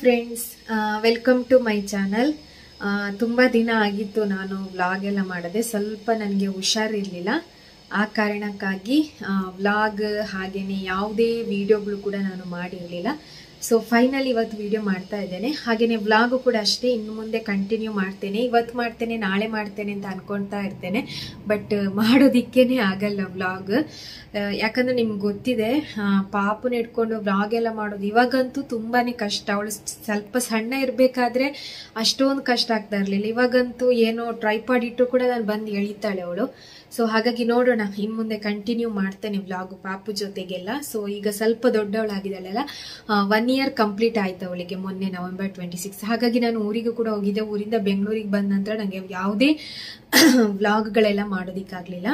Friends, welcome to my channel. ತುಂಬ ದಿನ ಆಗಿತ್ತು ನಾನು ವ್ಲಾಗ್ ಎಲ್ಲ ಮಾಡಿದೆ. ಸ್ವಲ್ಪ ನನಗೆ ಹುಷಾರಿರಲಿಲ್ಲ, ಆ ಕಾರಣಕ್ಕಾಗಿ ವ್ಲಾಗ್ ಹಾಗೆಯೇ ಯಾವುದೇ ವಿಡಿಯೋಗಳು ಕೂಡ ನಾನು ಮಾಡಿರಲಿಲ್ಲ. ಸೊ ಫೈನಲಿ ಇವತ್ತು ವಿಡಿಯೋ ಮಾಡ್ತಾ ಇದ್ದೇನೆ. ಹಾಗೆಯೇ ವ್ಲಾಗು ಕೂಡ ಅಷ್ಟೇ, ಇನ್ನು ಮುಂದೆ ಕಂಟಿನ್ಯೂ ಮಾಡ್ತೇನೆ. ಇವತ್ತು ಮಾಡ್ತೇನೆ, ನಾಳೆ ಮಾಡ್ತೇನೆ ಅಂತ ಅಂದ್ಕೊಳ್ತಾ ಇರ್ತೇನೆ, ಬಟ್ ಮಾಡೋದಿಕ್ಕೇನೆ ಆಗಲ್ಲ ವ್ಲಾಗ್. ಯಾಕಂದರೆ ನಿಮ್ಗೆ ಗೊತ್ತಿದೆ, ಪಾಪನ ಇಟ್ಕೊಂಡು ವ್ಲಾಗ್ ಎಲ್ಲ ಮಾಡೋದು ಇವಾಗಂತೂ ತುಂಬಾ ಕಷ್ಟ. ಅವಳು ಸ್ವಲ್ಪ ಸಣ್ಣ ಇರಬೇಕಾದ್ರೆ ಅಷ್ಟೊಂದು ಕಷ್ಟ ಆಗ್ತಾ ಇರಲಿಲ್ಲ. ಇವಾಗಂತೂ ಏನೋ ಟ್ರೈಪಾಡ್ ಇಟ್ಟು ಕೂಡ ನಾನು ಬಂದು ಎಳಿತಾಳೆ ಅವಳು. ಸೊ ಹಾಗಾಗಿ ನೋಡೋಣ, ಇನ್ನು ಮುಂದೆ ಕಂಟಿನ್ಯೂ ಮಾಡ್ತೇನೆ ವ್ಲಾಗು ಪಾಪು ಜೊತೆಗೆಲ್ಲ. ಸೊ ಈಗ ಸ್ವಲ್ಪ ದೊಡ್ಡವಳಾಗಿದ್ದಾಳಲ್ಲ, 1 year ಕಂಪ್ಲೀಟ್ ಆಯ್ತು ಅವಳಿಗೆ ಮೊನ್ನೆ November 26. ಹಾಗಾಗಿ ನಾನು ಊರಿಗೂ ಕೂಡ ಹೋಗಿದ್ದೆ. ಊರಿಂದ ಬೆಂಗಳೂರಿಗೆ ಬಂದ ನಂತರ ನನಗೆ ಯಾವುದೇ ವ್ಲಾಗ್ಗಳೆಲ್ಲ ಮಾಡೋದಿಕ್ಕಾಗಲಿಲ್ಲ.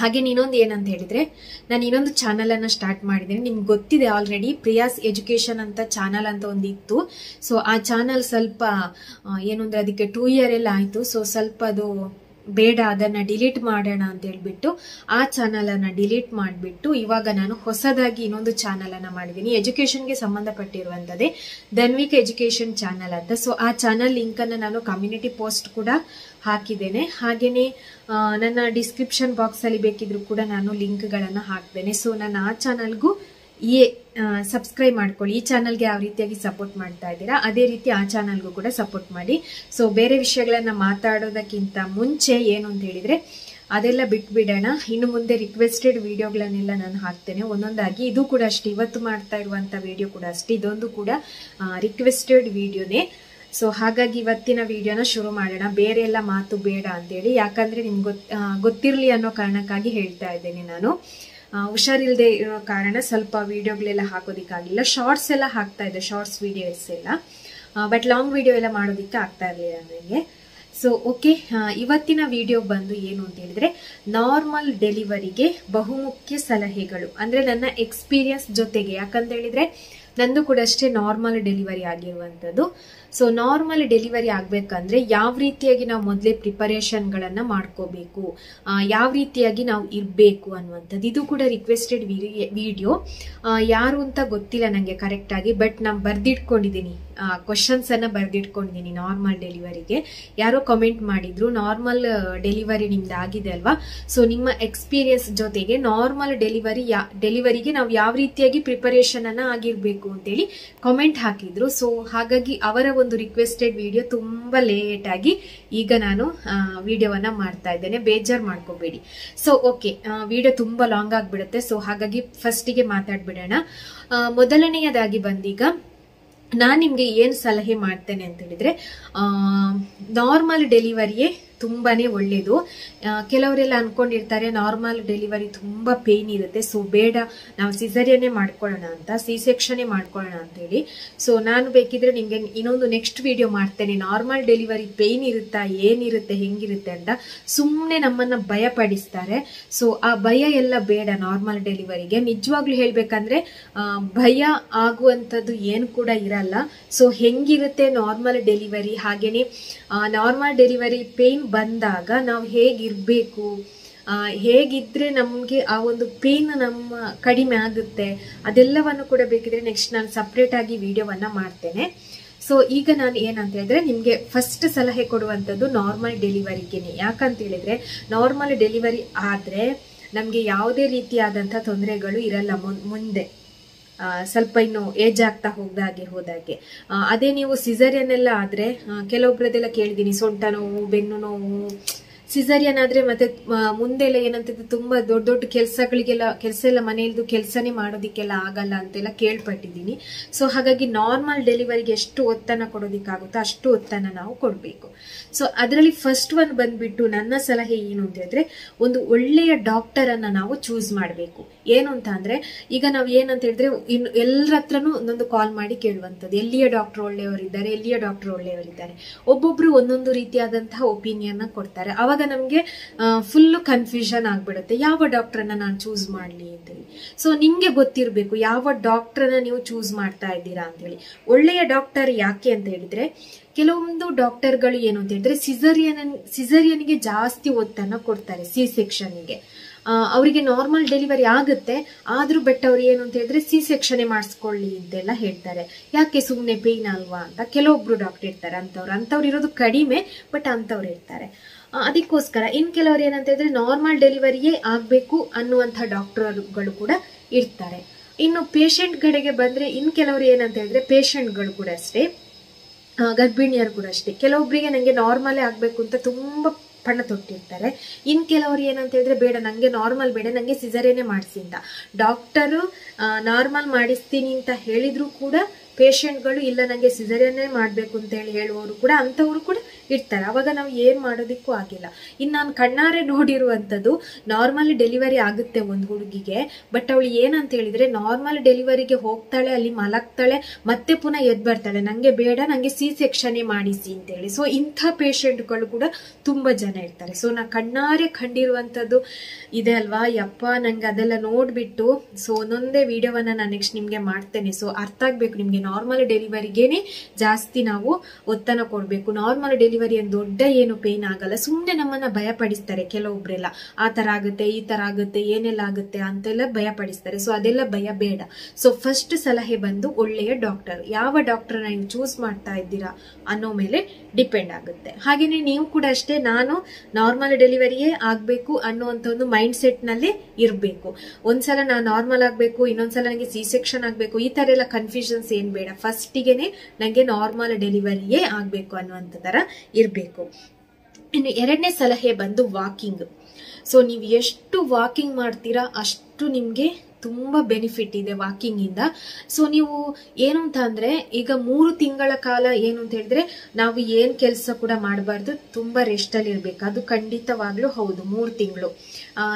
ಹಾಗೆ ಇನ್ನೊಂದು ಏನಂತ ಹೇಳಿದರೆ, ನಾನು ಇನ್ನೊಂದು ಚಾನಲನ್ನು ಸ್ಟಾರ್ಟ್ ಮಾಡಿದ್ದೀನಿ. ನಿಮ್ಗೆ ಗೊತ್ತಿದೆ ಆಲ್ರೆಡಿ, ಪ್ರಿಯಾಸ್ ಎಜುಕೇಷನ್ ಅಂತ ಚಾನಲ್ ಅಂತ ಒಂದು ಇತ್ತು. ಸೊ ಆ ಚಾನಲ್ ಸ್ವಲ್ಪ ಏನು ಅಂದರೆ ಅದಕ್ಕೆ 2 year ಎಲ್ಲ ಆಯಿತು. ಸೊ ಸ್ವಲ್ಪ ಅದು ಬೇಡ, ಅದನ್ನು ಡಿಲೀಟ್ ಮಾಡೋಣ ಅಂತ ಹೇಳ್ಬಿಟ್ಟು ಆ ಚಾನಲನ್ನು ಡಿಲೀಟ್ ಮಾಡಿಬಿಟ್ಟು ಇವಾಗ ನಾನು ಹೊಸದಾಗಿ ಇನ್ನೊಂದು ಚಾನಲನ್ನು ಮಾಡಿದ್ದೀನಿ, ಎಜುಕೇಷನ್ಗೆ ಸಂಬಂಧಪಟ್ಟಿರುವಂಥದ್ದೇ, ಧನ್ವಿಕ್ ಎಜುಕೇಷನ್ ಚಾನಲ್ ಅಂತ. ಸೊ ಆ ಚಾನಲ್ ಲಿಂಕನ್ನು ನಾನು ಕಮ್ಯುನಿಟಿ ಪೋಸ್ಟ್ ಕೂಡ ಹಾಕಿದ್ದೇನೆ. ಹಾಗೆಯೇ ನನ್ನ ಡಿಸ್ಕ್ರಿಪ್ಷನ್ ಬಾಕ್ಸಲ್ಲಿ ಬೇಕಿದ್ರೂ ಕೂಡ ನಾನು ಲಿಂಕ್ಗಳನ್ನು ಹಾಕ್ತೇನೆ. ಸೊ ನಾನು ಆ ಚಾನಲ್ಗೂ ಸಬ್ಸ್ಕ್ರೈಬ್ ಮಾಡ್ಕೊಳ್ಳಿ. ಈ ಚಾನಲ್ಗೆ ಯಾವ ರೀತಿಯಾಗಿ ಸಪೋರ್ಟ್ ಮಾಡ್ತಾ ಇದ್ದೀರಾ ಅದೇ ರೀತಿ ಆ ಚಾನಲ್ಗೂ ಕೂಡ ಸಪೋರ್ಟ್ ಮಾಡಿ. ಸೊ ಬೇರೆ ವಿಷಯಗಳನ್ನು ಮಾತಾಡೋದಕ್ಕಿಂತ ಮುಂಚೆ ಏನು ಅಂತ ಹೇಳಿದರೆ ಅದೆಲ್ಲ ಬಿಟ್ಬಿಡೋಣ. ಇನ್ನು ಮುಂದೆ ರಿಕ್ವೆಸ್ಟೆಡ್ ವಿಡಿಯೋಗಳನ್ನೆಲ್ಲ ನಾನು ಹಾಕ್ತೇನೆ ಒಂದೊಂದಾಗಿ. ಇದು ಕೂಡ ಅಷ್ಟೇ, ಇವತ್ತು ಮಾಡ್ತಾ ಇರುವಂಥ ವಿಡಿಯೋ ಕೂಡ ಅಷ್ಟೇ, ಇದೊಂದು ಕೂಡ ರಿಕ್ವೆಸ್ಟೆಡ್ ವಿಡಿಯೋನೇ. ಸೊ ಹಾಗಾಗಿ ಇವತ್ತಿನ ವಿಡಿಯೋನ ಶುರು ಮಾಡೋಣ, ಬೇರೆ ಎಲ್ಲ ಮಾತು ಬೇಡ ಅಂತೇಳಿ. ಯಾಕಂದರೆ ನಿಮ್ಗೆ ಗೊತ್ತಿರಲಿ ಅನ್ನೋ ಕಾರಣಕ್ಕಾಗಿ ಹೇಳ್ತಾ ಇದ್ದೇನೆ. ನಾನು ಹುಷಾರಿಲ್ಲದೆ ಇರೋ ಕಾರಣ ಸ್ವಲ್ಪ ವೀಡಿಯೋಗಳೆಲ್ಲ ಹಾಕೋದಿಕ್ಕಾಗಿಲ್ಲ. ಶಾರ್ಟ್ಸ್ ಎಲ್ಲ ಹಾಕ್ತಾ ಇದ್ದೆ, ಶಾರ್ಟ್ಸ್ ವೀಡಿಯೋಸ್ ಎಲ್ಲ, ಬಟ್ ಲಾಂಗ್ ವೀಡಿಯೋ ಎಲ್ಲ ಮಾಡೋದಿಕ್ಕೆ ಆಗ್ತಾ ಇರಲಿಲ್ಲ ನನಗೆ. ಸೊ ಓಕೆ, ಇವತ್ತಿನ ವಿಡಿಯೋ ಬಂದು ಏನು ಅಂತ ಹೇಳಿದರೆ, ನಾರ್ಮಲ್ ಡೆಲಿವರಿಗೆ ಬಹುಮುಖ್ಯ ಸಲಹೆಗಳು, ಅಂದರೆ ನನ್ನ ಎಕ್ಸ್ಪೀರಿಯನ್ಸ್ ಜೊತೆಗೆ. ಯಾಕಂತ ಹೇಳಿದರೆ ನಂದು ಕೂಡ ಅಷ್ಟೇ ನಾರ್ಮಲ್ ಡೆಲಿವರಿ ಆಗಿರುವಂಥದ್ದು. ಸೊ ನಾರ್ಮಲ್ ಡೆಲಿವರಿ ಆಗಬೇಕಂದ್ರೆ ಯಾವ ರೀತಿಯಾಗಿ ನಾವು ಮೊದಲೇ ಪ್ರಿಪರೇಷನ್ಗಳನ್ನು ಮಾಡ್ಕೋಬೇಕು, ಯಾವ ರೀತಿಯಾಗಿ ನಾವು ಇರಬೇಕು ಅನ್ನುವಂಥದ್ದು. ಇದು ಕೂಡ ರಿಕ್ವೆಸ್ಟೆಡ್ ವಿಡಿಯೋ. ಯಾರು ಅಂತ ಗೊತ್ತಿಲ್ಲ ನನಗೆ ಕರೆಕ್ಟಾಗಿ, ಬಟ್ ನಾನು ಬರೆದಿಟ್ಕೊಂಡಿದ್ದೀನಿ, ಕ್ವಶನ್ಸನ್ನು ಬರೆದಿಟ್ಕೊಂಡಿದ್ದೀನಿ ನಾರ್ಮಲ್ ಡೆಲಿವರಿಗೆ. ಯಾರೋ ಕಮೆಂಟ್ ಮಾಡಿದ್ರು, ನಾರ್ಮಲ್ ಡೆಲಿವರಿ ನಿಮ್ದು ಆಗಿದೆ ಅಲ್ವಾ, ಸೊ ನಿಮ್ಮ ಎಕ್ಸ್ಪೀರಿಯನ್ಸ್ ಜೊತೆಗೆ ನಾರ್ಮಲ್ ಡೆಲಿವರಿಗೆ ನಾವು ಯಾವ ರೀತಿಯಾಗಿ ಪ್ರಿಪರೇಷನನ್ನು ಆಗಿರಬೇಕು ಅಂತೇಳಿ ಕಮೆಂಟ್ ಹಾಕಿದ್ರು. ಸೊ ಹಾಗಾಗಿ ಅವರ ಒಂದು ರಿಕ್ವೆಸ್ಟೆಡ್ ವಿಡಿಯೋ ತುಂಬ ಲೇಟಾಗಿ ಈಗ ನಾನು ವಿಡಿಯೋವನ್ನು ಮಾಡ್ತಾ ಇದ್ದೇನೆ, ಬೇಜಾರು ಮಾಡ್ಕೋಬೇಡಿ. ಸೊ ಓಕೆ, ವಿಡಿಯೋ ತುಂಬ ಲಾಂಗ್ ಆಗಿಬಿಡುತ್ತೆ. ಸೊ ಹಾಗಾಗಿ ಫಸ್ಟಿಗೆ ಮಾತಾಡ್ಬಿಡೋಣ. ಮೊದಲನೆಯದಾಗಿ ಬಂದೀಗ ನಾನು ನಿಮಗೆ ಏನು ಸಲಹೆ ಮಾಡ್ತೇನೆ ಅಂತ ಹೇಳಿದರೆ, ನಾರ್ಮಲ್ ಡೆಲಿವರಿಯೇ ತುಂಬಾ ಒಳ್ಳೆಯದು. ಕೆಲವರೆಲ್ಲ ಅಂದ್ಕೊಂಡಿರ್ತಾರೆ ನಾರ್ಮಲ್ ಡೆಲಿವರಿ ತುಂಬ ಪೇಯ್ನ್ ಇರುತ್ತೆ, ಸೊ ಬೇಡ ನಾವು ಸಿಸರಿಯನ್ನೇ ಮಾಡ್ಕೊಳ್ಳೋಣ ಅಂತ, ಸಿ ಸೆಕ್ಷನ್ನೇ ಮಾಡ್ಕೊಳ್ಳೋಣ ಅಂತೇಳಿ. ಸೊ ನಾನು ಬೇಕಿದ್ರೆ ನಿಮಗೆ ಇನ್ನೊಂದು ನೆಕ್ಸ್ಟ್ ವಿಡಿಯೋ ಮಾಡ್ತೇನೆ, ನಾರ್ಮಲ್ ಡೆಲಿವರಿ ಪೇಯ್ನ್ ಇರುತ್ತಾ, ಏನಿರುತ್ತೆ, ಹೆಂಗಿರುತ್ತೆ ಅಂತ. ಸುಮ್ಮನೆ ನಮ್ಮನ್ನು ಭಯಪಡಿಸ್ತಾರೆ. ಸೊ ಆ ಭಯ ಎಲ್ಲ ಬೇಡ ನಾರ್ಮಲ್ ಡೆಲಿವರಿಗೆ. ನಿಜವಾಗ್ಲೂ ಹೇಳಬೇಕಂದ್ರೆ ಭಯ ಆಗುವಂಥದ್ದು ಏನು ಕೂಡ ಇರಲ್ಲ. ಸೊ ಹೆಂಗಿರುತ್ತೆ ನಾರ್ಮಲ್ ಡೆಲಿವರಿ, ಹಾಗೆಯೇ ನಾರ್ಮಲ್ ಡೆಲಿವರಿ ಪೇಯ್ನ್ ಬಂದಾಗ ನಾವು ಹೇಗಿರಬೇಕು, ಹೇಗಿದ್ರೆ ನಮಗೆ ಆ ಒಂದು ಪೇಯ್ನ್ ನಮ್ಮ ಕಡಿಮೆ ಆಗುತ್ತೆ, ಅದೆಲ್ಲವನ್ನು ಕೂಡ ಬೇಕಿದ್ರೆ ನೆಕ್ಸ್ಟ್ ನಾನು ಸಪ್ರೇಟಾಗಿ ವಿಡಿಯೋವನ್ನು ಮಾಡ್ತೇನೆ. ಸೊ ಈಗ ನಾನು ಏನಂತ ಹೇಳಿದ್ರೆ ನಿಮಗೆ ಫಸ್ಟ್ ಸಲಹೆ ಕೊಡುವಂಥದ್ದು ನಾರ್ಮಲ್ ಡೆಲಿವರಿಗೇನೆ. ಯಾಕಂತ ಹೇಳಿದರೆ ನಾರ್ಮಲ್ ಡೆಲಿವರಿ ಆದರೆ ನಮಗೆ ಯಾವುದೇ ರೀತಿಯಾದಂಥ ತೊಂದರೆಗಳು ಇರಲ್ಲ ಮುಂದೆ, ಸ್ವಲ್ಪ ಇನ್ನು ಏಜ್ ಆಗ್ತಾ ಹೋದಾಗೆ. ಅದೇ ನೀವು ಸಿಸರಿಯನ್ನೆಲ್ಲ ಆದರೆ ಕೆಲವೊಬ್ಬರದೆಲ್ಲ ಕೇಳಿದ್ದೀನಿ, ಸೊಂಟ ನೋವು, ಬೆನ್ನು ನೋವು, ಸಿಸರಿಯನ್ ಆದರೆ ಮತ್ತೆ ಮುಂದೆಲ್ಲ ಏನಂತಿದ್ದು ತುಂಬ ದೊಡ್ಡ ದೊಡ್ಡ ಕೆಲಸಗಳಿಗೆಲ್ಲ, ಕೆಲಸ ಎಲ್ಲ ಮನೆಯದು ಕೆಲಸನೇ ಮಾಡೋದಕ್ಕೆಲ್ಲ ಆಗಲ್ಲ ಅಂತೆಲ್ಲ ಕೇಳ್ಪಟ್ಟಿದ್ದೀನಿ. ಸೊ ಹಾಗಾಗಿ ನಾರ್ಮಲ್ ಡೆಲಿವರಿಗೆ ಎಷ್ಟು ಒತ್ತನ್ನು ಕೊಡೋದಕ್ಕಾಗುತ್ತೋ ಅಷ್ಟು ಒತ್ತನ್ನು ನಾವು ಕೊಡಬೇಕು. ಸೊ ಅದರಲ್ಲಿ ಫಸ್ಟ್ ಒನ್ ಬಂದುಬಿಟ್ಟು ನನ್ನ ಸಲಹೆ ಏನು ಅಂತ ಹೇಳಿದ್ರೆ, ಒಂದು ಒಳ್ಳೆಯ ಡಾಕ್ಟರನ್ನು ನಾವು ಚೂಸ್ ಮಾಡಬೇಕು. ಏನು ಅಂತ ಅಂದರೆ ಈಗ ನಾವು ಏನಂತ ಹೇಳಿದ್ರೆ ಇನ್ನು ಎಲ್ಲರ ಹತ್ರನೂ ಒಂದೊಂದು ಕಾಲ್ ಮಾಡಿ ಕೇಳುವಂಥದ್ದು, ಎಲ್ಲಿಯ ಡಾಕ್ಟ್ರು ಒಳ್ಳೆಯವರಿದ್ದಾರೆ, ಎಲ್ಲಿಯ ಡಾಕ್ಟ್ರು ಒಳ್ಳೆಯವರಿದ್ದಾರೆ. ಒಬ್ಬೊಬ್ಬರು ಒಂದೊಂದು ರೀತಿಯಾದಂತಹ ಒಪಿನಿಯನ್ನ ಕೊಡ್ತಾರೆ. ಆವಾಗ ನಮಗೆ ಫುಲ್ಲು ಕನ್ಫ್ಯೂಷನ್ ಆಗಿಬಿಡುತ್ತೆ, ಯಾವ ಡಾಕ್ಟ್ರನ್ನ ನಾನು ಚೂಸ್ ಮಾಡಲಿ ಅಂತೇಳಿ. ಸೊ ನಿಮಗೆ ಗೊತ್ತಿರಬೇಕು ಯಾವ ಡಾಕ್ಟ್ರನ್ನ ನೀವು ಚೂಸ್ ಮಾಡ್ತಾ ಇದ್ದೀರಾ ಅಂತೇಳಿ. ಒಳ್ಳೆಯ ಡಾಕ್ಟರ್ ಯಾಕೆ ಅಂತ ಹೇಳಿದರೆ, ಕೆಲವೊಂದು ಡಾಕ್ಟರ್ಗಳು ಏನು ಅಂತ ಹೇಳಿದ್ರೆ ಸಿಸರಿಯನ್ಗೆ ಜಾಸ್ತಿ ಒತ್ತನ್ನು ಕೊಡ್ತಾರೆ, ಸಿ ಸೆಕ್ಷನ್ಗೆ. ಅವರಿಗೆ ನಾರ್ಮಲ್ ಡೆಲಿವರಿ ಆಗುತ್ತೆ ಆದರೂ ಬೆಟ್ ಅವರು ಏನು ಅಂತ ಹೇಳಿದ್ರೆ ಸಿ ಸೆಕ್ಷನ್ ಮಾಡಿಸ್ಕೊಳ್ಳಿ ಅಂತೆಲ್ಲ ಹೇಳ್ತಾರೆ. ಯಾಕೆ ಸುಮ್ಮನೆ ಪೇನ್ ಅಲ್ವಾ ಅಂತ ಕೆಲವೊಬ್ರು ಡಾಕ್ಟರ್ ಇರ್ತಾರೆ, ಅಂತವ್ರು ಇರೋದು ಕಡಿಮೆ, ಬಟ್ ಅಂತವ್ರು ಇರ್ತಾರೆ. ಅದಕ್ಕೋಸ್ಕರ ಇನ್ನು ಕೆಲವರು ಏನಂತ ಹೇಳಿದ್ರೆ ನಾರ್ಮಲ್ ಡೆಲಿವರಿಯೇ ಆಗಬೇಕು ಅನ್ನುವಂಥ ಡಾಕ್ಟರ್ಗಳು ಕೂಡ ಇರ್ತಾರೆ. ಇನ್ನು ಪೇಷಂಟ್ಗಳಿಗೆ ಬಂದರೆ ಇನ್ನು ಕೆಲವರು ಏನಂತ ಹೇಳಿದ್ರೆ ಪೇಷಂಟ್ಗಳು ಕೂಡ ಅಷ್ಟೇ, ಗರ್ಭಿಣಿಯರು ಕೂಡ ಅಷ್ಟೇ, ಕೆಲವೊಬ್ಬರಿಗೆ ನನಗೆ ನಾರ್ಮಲೇ ಆಗಬೇಕು ಅಂತ ತುಂಬ ಪಣ ತೊಟ್ಟಿರ್ತಾರೆ. ಇನ್ನು ಕೆಲವರು ಏನಂತ ಹೇಳಿದ್ರೆ ಬೇಡ ನನಗೆ ನಾರ್ಮಲ್ ಬೇಡ, ನನಗೆ ಸಿಸರೇನೇ ಮಾಡಿಸಿ ಅಂತ ಡಾಕ್ಟರು ನಾರ್ಮಲ್ ಮಾಡಿಸ್ತೀನಿ ಅಂತ ಹೇಳಿದರೂ ಕೂಡ ಪೇಷಂಟ್ಗಳು ಇಲ್ಲ ನನಗೆ ಸಿಸರೇನೇ ಮಾಡಬೇಕು ಅಂತೇಳಿ ಹೇಳುವವರು ಕೂಡ ಅಂಥವರು ಕೂಡ ಇರ್ತಾರೆ. ಆವಾಗ ನಾವು ಏನು ಮಾಡೋದಕ್ಕೂ ಆಗಿಲ್ಲ. ಇನ್ನು ನಾನು ಕಣ್ಣಾರೆ ನೋಡಿರುವಂಥದ್ದು ನಾರ್ಮಲ್ ಡೆಲಿವರಿ ಆಗುತ್ತೆ ಒಂದು ಹುಡುಗಿಗೆ, ಬಟ್ ಅವಳು ಏನಂತ ಹೇಳಿದರೆ ನಾರ್ಮಲ್ ಡೆಲಿವರಿಗೆ ಹೋಗ್ತಾಳೆ, ಅಲ್ಲಿ ಮಲಗ್ತಾಳೆ, ಮತ್ತೆ ಪುನಃ ಎದ್ದು ಬರ್ತಾಳೆ, ನನಗೆ ಬೇಡ ನನಗೆ ಸಿ ಸೆಕ್ಷನ್ನೇ ಮಾಡಿಸಿ ಅಂತೇಳಿ. ಸೊ ಇಂಥ ಪೇಷಂಟ್ಗಳು ಕೂಡ ತುಂಬ ಜನ ಇರ್ತಾರೆ. ಸೊ ನಾನು ಕಣ್ಣಾರೆ ಕಂಡಿರುವಂಥದ್ದು ಇದೆ ಅಲ್ವಾ. ಯಪ್ಪ ನನಗೆ ಅದೆಲ್ಲ ನೋಡಿಬಿಟ್ಟು ಸೊ ಒಂದೊಂದೇ ವಿಡಿಯೋವನ್ನು ನಾನು ನೆಕ್ಸ್ಟ್ ನಿಮಗೆ ಮಾಡ್ತೇನೆ. ಸೊ ಅರ್ಥ ಆಗಬೇಕು ನಿಮಗೆ ನಾರ್ಮಲ್ ಡೆಲಿವರಿಗೇನೆ ಜಾಸ್ತಿ ನಾವು ಒತ್ತನ ಕೊಡಬೇಕು. ನಾರ್ಮಲ್ ಡೆಲಿವರಿ ಒಂದು ದೊಡ್ಡ ಏನು ಪೇನ್ ಆಗಲ್ಲ. ಸುಮ್ಮನೆ ನಮ್ಮನ್ನು ಭಯಪಡಿಸ್ತಾರೆ ಕೆಲವೊಬ್ಬರೆಲ್ಲ, ಆ ಥರ ಆಗುತ್ತೆ ಈ ಥರ ಆಗುತ್ತೆ ಏನೆಲ್ಲ ಆಗುತ್ತೆ ಅಂತೆಲ್ಲ ಭಯಪಡಿಸ್ತಾರೆ. ಸೊ ಅದೆಲ್ಲ ಭಯ ಬೇಡ. ಸೊ ಫಸ್ಟ್ ಸಲಹೆ ಬಂದು ಒಳ್ಳೆಯ ಡಾಕ್ಟರ್, ಯಾವ ಡಾಕ್ಟರ್ನ ನೀವು ಚೂಸ್ ಮಾಡ್ತಾ ಇದ್ದೀರಾ ಅನ್ನೋ ಮೇಲೆ ಡಿಪೆಂಡ್ ಆಗುತ್ತೆ. ಹಾಗೆಯೇ ನೀವು ಕೂಡ ಅಷ್ಟೇ ನಾನು ನಾರ್ಮಲ್ ಡೆಲಿವರಿಯೇ ಆಗಬೇಕು ಅನ್ನುವಂಥ ಒಂದು ಮೈಂಡ್ ಸೆಟ್ನಲ್ಲೇ ಇರಬೇಕು. ಒಂದ್ಸಲ ನಾನು ನಾರ್ಮಲ್ ಆಗಬೇಕು, ಇನ್ನೊಂದ್ಸಲ ನನಗೆ ಸಿ ಸೆಕ್ಷನ್ ಆಗಬೇಕು, ಈ ಥರ ಎಲ್ಲ ಕನ್ಫ್ಯೂಷನ್ಸ್ ಏನು ಬೇಡ. ಫಸ್ಟಿಗೆನೆ ನನಗೆ ನಾರ್ಮಲ್ ಡೆಲಿವರಿಯೇ ಆಗಬೇಕು ಅನ್ನುವಂಥ ಥರ ಇರಬೇಕು. ಇನ್ನು ಎರಡನೇ ಸಲಹೆ ಬಂದು ವಾಕಿಂಗ್. ಸೊ ನೀವು ಎಷ್ಟು ವಾಕಿಂಗ್ ಮಾಡ್ತೀರಾ ಅಷ್ಟು ನಿಮಗೆ ತುಂಬ ಬೆನಿಫಿಟ್ ಇದೆ ವಾಕಿಂಗಿಂದ. ಸೊ ನೀವು ಏನು ಅಂತ ಅಂದರೆ ಈಗ 3 ತಿಂಗಳ ಕಾಲ ಏನು ಅಂತ ಹೇಳಿದ್ರೆ ನಾವು ಏನು ಕೆಲಸ ಕೂಡ ಮಾಡಬಾರ್ದು, ತುಂಬ ರೆಸ್ಟಲ್ಲಿ ಇರಬೇಕು. ಅದು ಖಂಡಿತವಾಗ್ಲೂ ಹೌದು, 3 ತಿಂಗಳು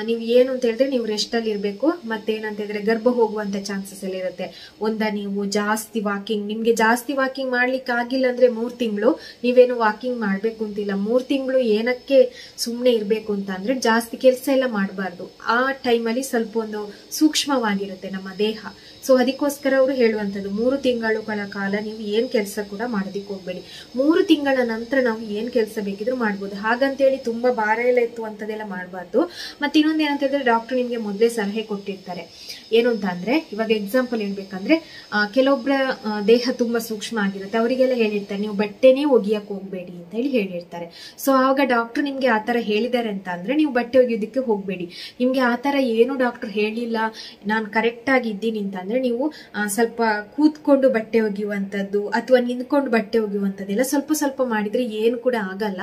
ನೀವು ಏನು ಅಂತ ಹೇಳಿದ್ರೆ ನೀವು ರೆಸ್ಟಲ್ಲಿ ಇರಬೇಕು. ಮತ್ತೇನಂತ ಹೇಳಿದ್ರೆ ಗರ್ಭ ಹೋಗುವಂಥ ಚಾನ್ಸಸ್ ಎಲ್ಲ ಇರುತ್ತೆ. ಒಂದ ನೀವು ಜಾಸ್ತಿ ವಾಕಿಂಗ್, ನಿಮಗೆ ಜಾಸ್ತಿ ವಾಕಿಂಗ್ ಮಾಡ್ಲಿಕ್ಕೆ ಆಗಿಲ್ಲ ಅಂದರೆ 3 ತಿಂಗಳು ನೀವೇನು ವಾಕಿಂಗ್ ಮಾಡಬೇಕು ಅಂತಿಲ್ಲ. 3 ತಿಂಗಳು ಏನಕ್ಕೆ ಸುಮ್ಮನೆ ಇರಬೇಕು ಅಂತ ಅಂದರೆ ಜಾಸ್ತಿ ಕೆಲಸ ಎಲ್ಲ ಮಾಡಬಾರ್ದು. ಆ ಟೈಮಲ್ಲಿ ಸ್ವಲ್ಪ ಒಂದು ಸೂಕ್ಷ್ಮ ವಾಗಿರುತ್ತೆ ನಮ್ಮ ದೇಹ. ಸೊ ಅದಕ್ಕೋಸ್ಕರ ಅವರು ಹೇಳುವಂಥದ್ದು 3 ತಿಂಗಳುಗಳ ಕಾಲ ನೀವು ಏನು ಕೆಲಸ ಕೂಡ ಮಾಡೋದಿಕ್ಕೆ ಹೋಗ್ಬೇಡಿ. 3 ತಿಂಗಳ ನಂತರ ನಾವು ಏನು ಕೆಲಸ ಬೇಕಿದ್ರೂ ಮಾಡ್ಬೋದು. ಹಾಗಂತೇಳಿ ತುಂಬ ಭಾರ ಎಲ್ಲ ಎತ್ತುವಂಥದ್ದೆಲ್ಲ ಮಾಡಬಾರ್ದು. ಮತ್ತು ಇನ್ನೊಂದು ಏನಂತ ಹೇಳಿದ್ರೆ ಡಾಕ್ಟ್ರು ನಿಮಗೆ ಮೊದಲೇ ಸಲಹೆ ಕೊಟ್ಟಿರ್ತಾರೆ. ಏನು ಅಂತ ಅಂದರೆ ಇವಾಗ ಎಕ್ಸಾಂಪಲ್ ಹೇಳ್ಬೇಕಂದ್ರೆ ಕೆಲವೊಬ್ಬರ ದೇಹ ತುಂಬ ಸೂಕ್ಷ್ಮ ಆಗಿರುತ್ತೆ, ಅವರಿಗೆಲ್ಲ ಹೇಳಿರ್ತಾರೆ ನೀವು ಬಟ್ಟೆನೇ ಒಗಿಯಕ್ಕೆ ಹೋಗಬೇಡಿ ಅಂತ ಹೇಳಿ ಹೇಳಿರ್ತಾರೆ. ಸೊ ಆವಾಗ ಡಾಕ್ಟ್ರು ನಿಮಗೆ ಆ ಥರ ಹೇಳಿದ್ದಾರೆ ಅಂತ ಅಂದರೆ ನೀವು ಬಟ್ಟೆ ಒಗೆಯೋದಕ್ಕೆ ಹೋಗಬೇಡಿ. ನಿಮಗೆ ಆ ಥರ ಏನು ಡಾಕ್ಟ್ರು ಹೇಳಿಲ್ಲ, ನಾನು ಕರೆಕ್ಟಾಗಿ ಇದ್ದೀನಿ ಅಂತಂದರೆ ನೀವು ಸ್ವಲ್ಪ ಕೂತ್ಕೊಂಡು ಬಟ್ಟೆ ಒಗೆಯುವಂಥದ್ದು ಅಥವಾ ನಿಂತ್ಕೊಂಡು ಬಟ್ಟೆ ಒಗೆಯುವಂಥದ್ದೆಲ್ಲ ಸ್ವಲ್ಪ ಸ್ವಲ್ಪ ಮಾಡಿದರೆ ಏನು ಕೂಡ ಆಗಲ್ಲ.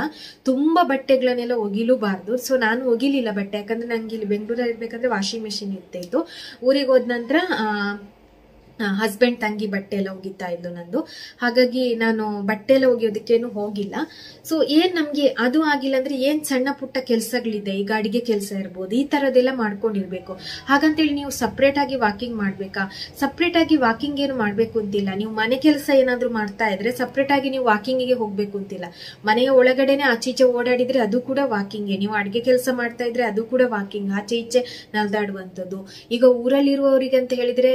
ತುಂಬ ಬಟ್ಟೆಗಳನ್ನೆಲ್ಲ ಒಗಿಲೂಬಾರ್ದು. ಸೊ ನಾನು ಒಗಿಲಿಲ್ಲ ಬಟ್ಟೆ, ಯಾಕಂದರೆ ನನಗೆ ಇಲ್ಲಿ ಬೆಂಗಳೂರಲ್ಲಿ ಇರಬೇಕಂದ್ರೆ ವಾಷಿಂಗ್ ಮೆಷಿನ್ ಇರ್ತಾ ಇತ್ತು. ಊರಿಗೆ ಹೋದ ನಂತರ ಹಸ್ಬೆಂಡ್ ತಂಗಿ ಬಟ್ಟೆ ಎಲ್ಲ ಒಗಿತಾ ಇದ್ದು ನಂದು, ಹಾಗಾಗಿ ನಾನು ಬಟ್ಟೆ ಎಲ್ಲ ಒಗೆಯೋದಕ್ಕೇನು ಹೋಗಿಲ್ಲ. ಸೊ ಏನು ನಮಗೆ ಅದು ಆಗಿಲ್ಲ ಅಂದರೆ ಏನು ಸಣ್ಣ ಪುಟ್ಟ ಕೆಲಸಗಳಿದೆ, ಈಗ ಅಡುಗೆ ಕೆಲಸ ಇರ್ಬೋದು, ಈ ಥರದ್ದೆಲ್ಲ ಮಾಡ್ಕೊಂಡಿರ್ಬೇಕು. ಹಾಗಂತೇಳಿ ನೀವು ಸಪ್ರೇಟಾಗಿ ವಾಕಿಂಗ್ ಮಾಡಬೇಕಾ? ಸಪ್ರೇಟಾಗಿ ವಾಕಿಂಗ್ ಏನು ಮಾಡಬೇಕು ಅಂತಿಲ್ಲ. ನೀವು ಮನೆ ಕೆಲಸ ಏನಾದರೂ ಮಾಡ್ತಾ ಇದ್ರೆ ಸಪ್ರೇಟಾಗಿ ನೀವು ವಾಕಿಂಗಿಗೆ ಹೋಗಬೇಕು ಅಂತಿಲ್ಲ. ಮನೆಯ ಒಳಗಡೆನೆ ಆಚೀಚೆ ಓಡಾಡಿದರೆ ಅದು ಕೂಡ ವಾಕಿಂಗೇ. ನೀವು ಅಡುಗೆ ಕೆಲಸ ಮಾಡ್ತಾ ಇದ್ರೆ ಅದು ಕೂಡ ವಾಕಿಂಗ್, ಆಚೆ ಈಚೆ ನಲ್ದಾಡುವಂಥದ್ದು. ಈಗ ಊರಲ್ಲಿರುವವರಿಗೆ ಅಂತ ಹೇಳಿದರೆ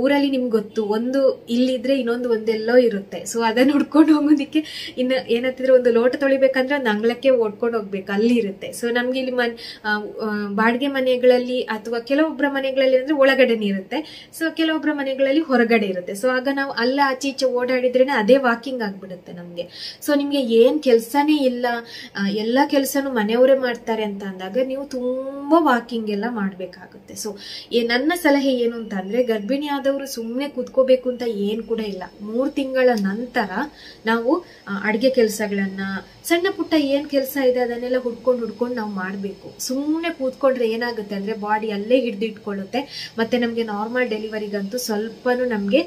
ಊರಲ್ಲಿ ನಿಮ್ಗೆ ಗೊತ್ತು, ಒಂದು ಇಲ್ಲಿದ್ರೆ ಇನ್ನೊಂದು ಒಂದೆಲ್ಲೋ ಇರುತ್ತೆ. ಸೊ ಅದನ್ನು ಹುಡ್ಕೊಂಡು ಹೋಗೋದಕ್ಕೆ ಇನ್ನು ಏನಂತಿದ್ರೆ ಒಂದು ಲೋಟ ತೊಳಿಬೇಕಂದ್ರೆ ಒಂದು ಅಂಗಳಕ್ಕೆ ಓಡ್ಕೊಂಡು ಹೋಗ್ಬೇಕು, ಅಲ್ಲಿ ಇರುತ್ತೆ. ಸೊ ನಮ್ಗೆ ಇಲ್ಲಿ ಬಾಡಿಗೆ ಮನೆಗಳಲ್ಲಿ ಅಥವಾ ಕೆಲವೊಬ್ಬರ ಮನೆಗಳಲ್ಲಿ ಅಂದ್ರೆ ಒಳಗಡೆನೇ ಇರುತ್ತೆ, ಸೊ ಕೆಲವೊಬ್ಬರ ಮನೆಗಳಲ್ಲಿ ಹೊರಗಡೆ ಇರುತ್ತೆ. ಸೊ ಆಗ ನಾವು ಅಲ್ಲ ಆಚೆ ಈಚೆ ಓಡಾಡಿದ್ರೇನೆ ಅದೇ ವಾಕಿಂಗ್ ಆಗ್ಬಿಡುತ್ತೆ ನಮ್ಗೆ. ಸೊ ನಿಮ್ಗೆ ಏನ್ ಕೆಲಸನೇ ಇಲ್ಲ, ಎಲ್ಲ ಕೆಲಸನೂ ಮನೆಯವರೇ ಮಾಡ್ತಾರೆ ಅಂತ ಅಂದಾಗ ನೀವು ತುಂಬಾ ವಾಕಿಂಗ್ ಎಲ್ಲ ಮಾಡ್ಬೇಕಾಗುತ್ತೆ. ಸೊ ನನ್ನ ಸಲಹೆ ಏನು ಅಂತ ಅಂದ್ರೆ ಗರ್ಭಿಣಿ ಆದವರು ಸುಮ್ಮನೆ ಕೂತ್ಕೋಬೇಕು ಅಂತ ಏನು ಕೂಡ ಇಲ್ಲ. 3 ತಿಂಗಳ ನಂತರ ನಾವು ಅಡುಗೆ ಕೆಲಸಗಳನ್ನು, ಸಣ್ಣ ಪುಟ್ಟ ಏನು ಕೆಲಸ ಇದೆ ಅದನ್ನೆಲ್ಲ ಹುಡ್ಕೊಂಡು ನಾವು ಮಾಡಬೇಕು. ಸುಮ್ಮನೆ ಕೂತ್ಕೊಂಡ್ರೆ ಏನಾಗುತ್ತೆ ಅಂದರೆ ಬಾಡಿ ಅಲ್ಲೇ ಹಿಡಿದಿಟ್ಕೊಳ್ಳುತ್ತೆ. ಮತ್ತು ನಮಗೆ ನಾರ್ಮಲ್ ಡೆಲಿವರಿಗಂತೂ ಸ್ವಲ್ಪನೂ ನಮಗೆ